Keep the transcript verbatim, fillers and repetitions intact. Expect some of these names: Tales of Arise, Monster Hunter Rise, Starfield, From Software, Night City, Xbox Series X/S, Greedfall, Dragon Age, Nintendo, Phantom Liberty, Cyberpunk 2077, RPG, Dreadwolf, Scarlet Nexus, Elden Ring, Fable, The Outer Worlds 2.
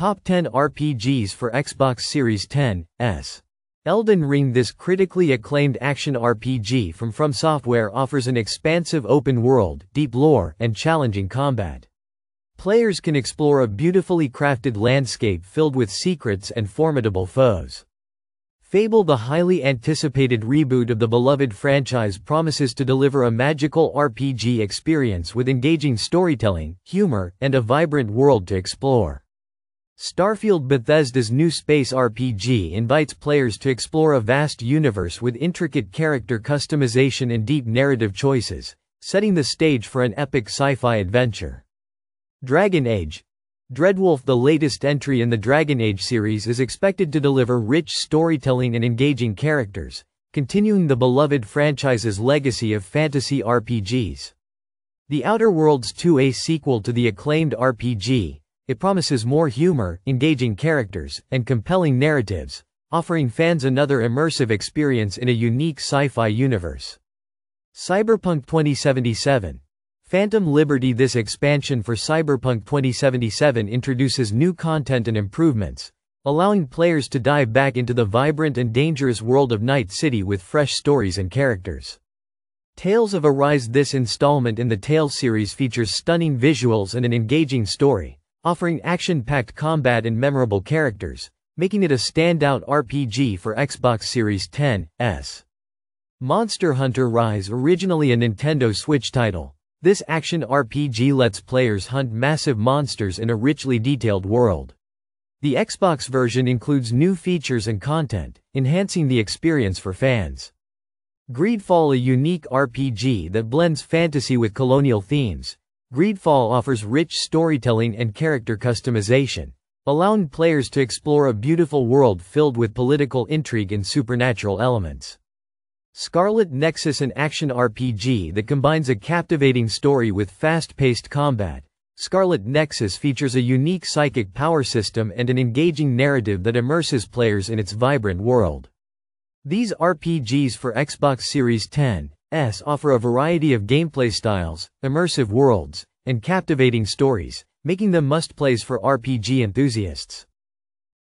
Top ten R P Gs for Xbox Series X S. Elden Ring. This critically acclaimed action R P G from From Software offers an expansive open world, deep lore, and challenging combat. Players can explore a beautifully crafted landscape filled with secrets and formidable foes. Fable. The highly anticipated reboot of the beloved franchise promises to deliver a magical R P G experience with engaging storytelling, humor, and a vibrant world to explore. Starfield. Bethesda's new space R P G invites players to explore a vast universe with intricate character customization and deep narrative choices, setting the stage for an epic sci-fi adventure. Dragon Age. Dreadwolf. The latest entry in the Dragon Age series is expected to deliver rich storytelling and engaging characters, continuing the beloved franchise's legacy of fantasy R P Gs. The Outer Worlds two, a sequel to the acclaimed R P G, it promises more humor, engaging characters, and compelling narratives, offering fans another immersive experience in a unique sci-fi universe. Cyberpunk twenty seventy-seven. Phantom Liberty. This expansion for Cyberpunk twenty seventy-seven introduces new content and improvements, allowing players to dive back into the vibrant and dangerous world of Night City with fresh stories and characters. Tales of Arise. This installment in the Tales series features stunning visuals and an engaging story, offering action-packed combat and memorable characters, making it a standout R P G for Xbox Series X S. Monster Hunter Rise. Originally a Nintendo Switch title, this action R P G lets players hunt massive monsters in a richly detailed world. The Xbox version includes new features and content, enhancing the experience for fans. Greedfall. A unique R P G that blends fantasy with colonial themes, Greedfall offers rich storytelling and character customization, allowing players to explore a beautiful world filled with political intrigue and supernatural elements. Scarlet Nexus. An action R P G that combines a captivating story with fast-paced combat, Scarlet Nexus features a unique psychic power system and an engaging narrative that immerses players in its vibrant world. These R P Gs for Xbox Series X S offer a variety of gameplay styles, immersive worlds, and captivating stories, making them must-plays for R P G enthusiasts.